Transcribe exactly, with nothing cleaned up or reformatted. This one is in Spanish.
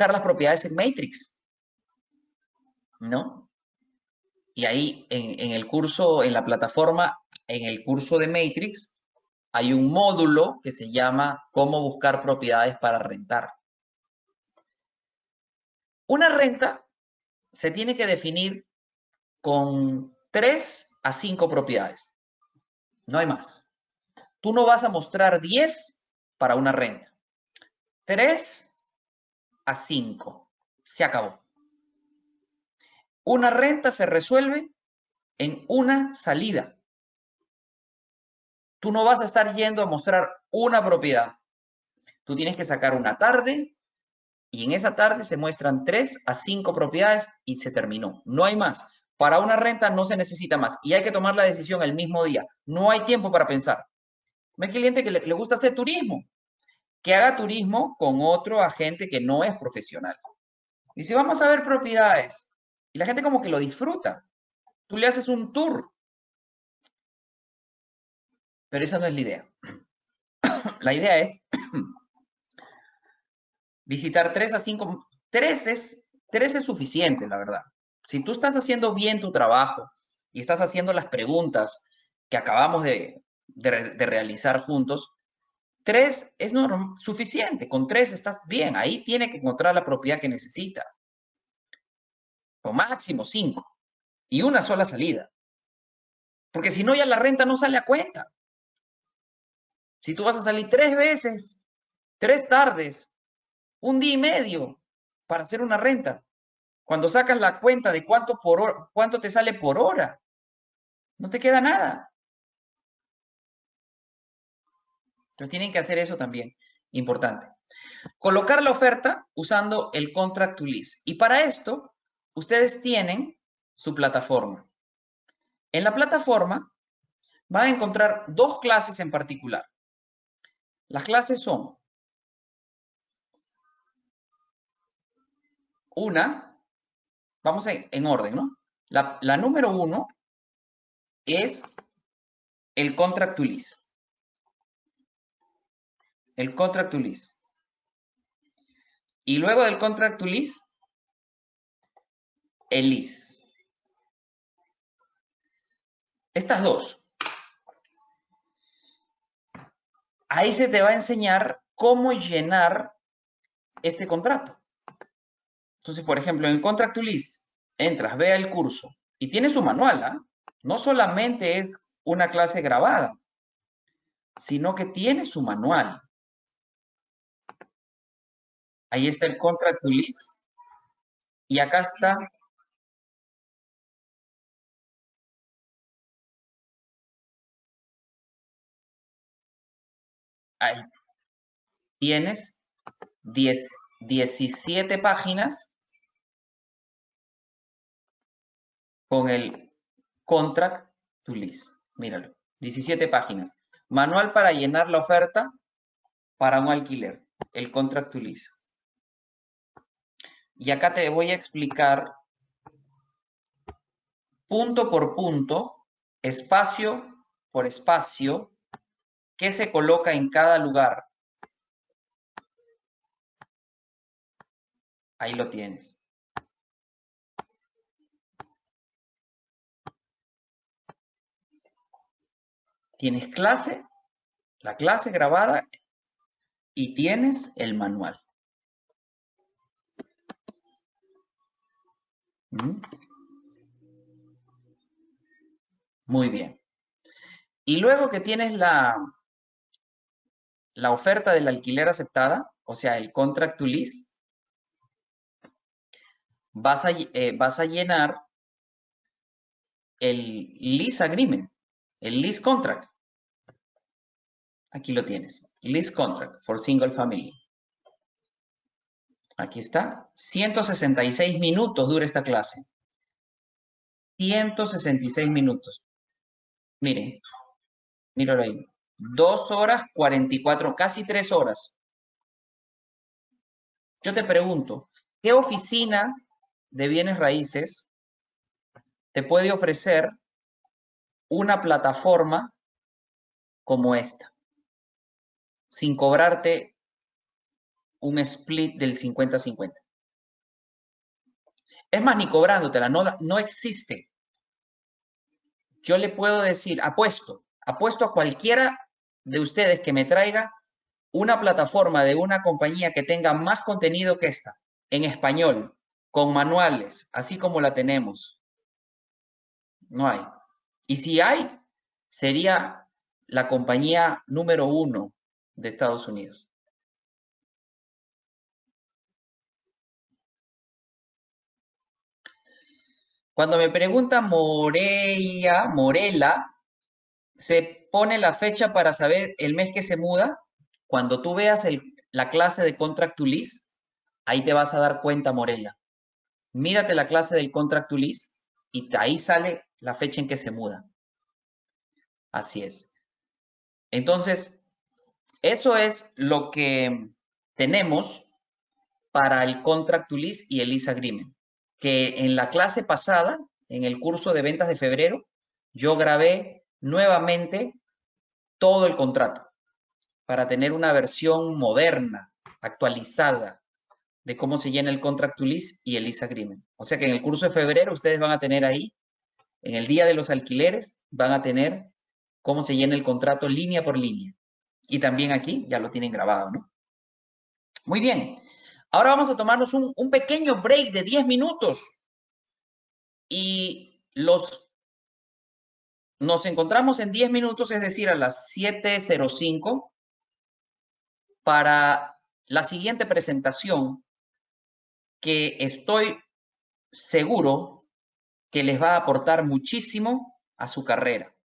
buscar las propiedades en Matrix, ¿no? Y ahí en, en el curso, en la plataforma, en el curso de Matrix, hay un módulo que se llama Cómo buscar propiedades para rentar. Una renta se tiene que definir con tres a cinco propiedades. No hay más. Tú no vas a mostrar diez para una renta. tres a cinco. Se acabó. Una renta se resuelve en una salida. Tú no vas a estar yendo a mostrar una propiedad. Tú tienes que sacar una tarde y en esa tarde se muestran tres a cinco propiedades y se terminó. No hay más. Para una renta no se necesita más y hay que tomar la decisión el mismo día. No hay tiempo para pensar. Hay cliente que le gusta hacer turismo, que haga turismo con otro agente que no es profesional. Dice, vamos a ver propiedades. Y la gente como que lo disfruta. Tú le haces un tour. Pero esa no es la idea. La idea es visitar tres a cinco. tres es, tres es suficiente, la verdad. Si tú estás haciendo bien tu trabajo y estás haciendo las preguntas que acabamos de, de, de realizar juntos, tres es norm, suficiente. Con tres estás bien. Ahí tiene que encontrar la propiedad que necesita. O máximo cinco. Y una sola salida. Porque si no, ya la renta no sale a cuenta. Si tú vas a salir tres veces, tres tardes, un día y medio para hacer una renta, cuando sacas la cuenta de cuánto, por hora, cuánto te sale por hora, no te queda nada. Entonces tienen que hacer eso también. Importante. Colocar la oferta usando el contract to lease. Y para esto, ustedes tienen su plataforma. En la plataforma van a encontrar dos clases en particular. Las clases son una, vamos en, en orden, ¿no? La, la número uno es el contract to lease. El contract to lease. Y luego del contract to lease, el lease. Estas dos. Ahí se te va a enseñar cómo llenar este contrato. Entonces, por ejemplo, en Contract to Lease, entras, vea el curso y tiene su manual, ¿eh? No solamente es una clase grabada, sino que tiene su manual. Ahí está el Contract to Lease y acá está ahí tienes diez, diecisiete páginas con el contract to lease. Míralo, diecisiete páginas. Manual para llenar la oferta para un alquiler, el contract to lease. Y acá te voy a explicar punto por punto, espacio por espacio, ¿qué se coloca en cada lugar? Ahí lo tienes. Tienes clase, la clase grabada y tienes el manual. Muy bien. Y luego que tienes la... la oferta del alquiler aceptada, o sea, el contract to lease, vas a, eh, vas a llenar el lease agreement, el lease contract. Aquí lo tienes, lease contract for single family. Aquí está, ciento sesenta y seis minutos dura esta clase. ciento sesenta y seis minutos. Miren, míralo ahí. Dos horas cuarenta y cuatro, casi tres horas. Yo te pregunto, ¿qué oficina de bienes raíces te puede ofrecer una plataforma como esta? Sin cobrarte un split del cincuenta cincuenta. Es más, ni cobrándotela, no, no existe. Yo le puedo decir, apuesto, apuesto a cualquiera de ustedes que me traiga una plataforma de una compañía que tenga más contenido que esta, en español, con manuales, así como la tenemos. No hay. Y si hay, sería la compañía número uno de Estados Unidos. Cuando me pregunta Morelia, Morela, ¿se pone la fecha para saber el mes que se muda? Cuando tú veas el, la clase de Contract to Lease, ahí te vas a dar cuenta, Morela. Mírate la clase del Contract to Lease y ahí sale la fecha en que se muda. Así es. Entonces, eso es lo que tenemos para el Contract to Lease y el Lease Agreement. Que en la clase pasada, en el curso de ventas de febrero, yo grabé nuevamente todo el contrato para tener una versión moderna, actualizada, de cómo se llena el Contract to Lease y el Lease Agreement. O sea que en el curso de febrero ustedes van a tener ahí, en el día de los alquileres, van a tener cómo se llena el contrato línea por línea. Y también aquí ya lo tienen grabado, ¿no? Muy bien. Ahora vamos a tomarnos un, un pequeño break de diez minutos y los, nos encontramos en diez minutos, es decir, a las siete cero cinco para la siguiente presentación que estoy seguro que les va a aportar muchísimo a su carrera.